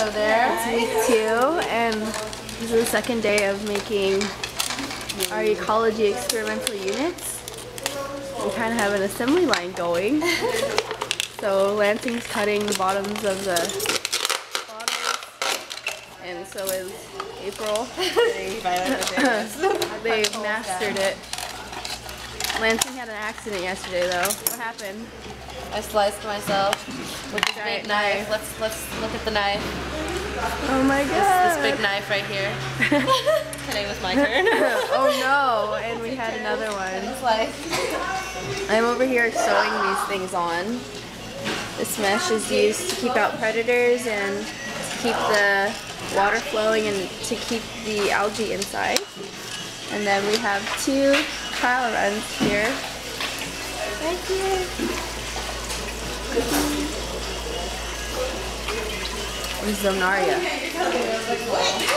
Hello there. It's week 2, and this is the second day of making our ecology experimental units. We kind of have an assembly line going. So Lansing's cutting the bottoms of the bottles, and so is April. They've mastered it. Lansing had an accident yesterday, though. What happened? I sliced myself with this big knife. Let's look at the knife. Oh my god! This big knife right here. Today was my turn. Oh no! And we had another one. I'm over here sewing these things on. This mesh is used to keep out predators and to keep the water flowing and to keep the algae inside. And then we have two trial runs here. Right here. Zonaria.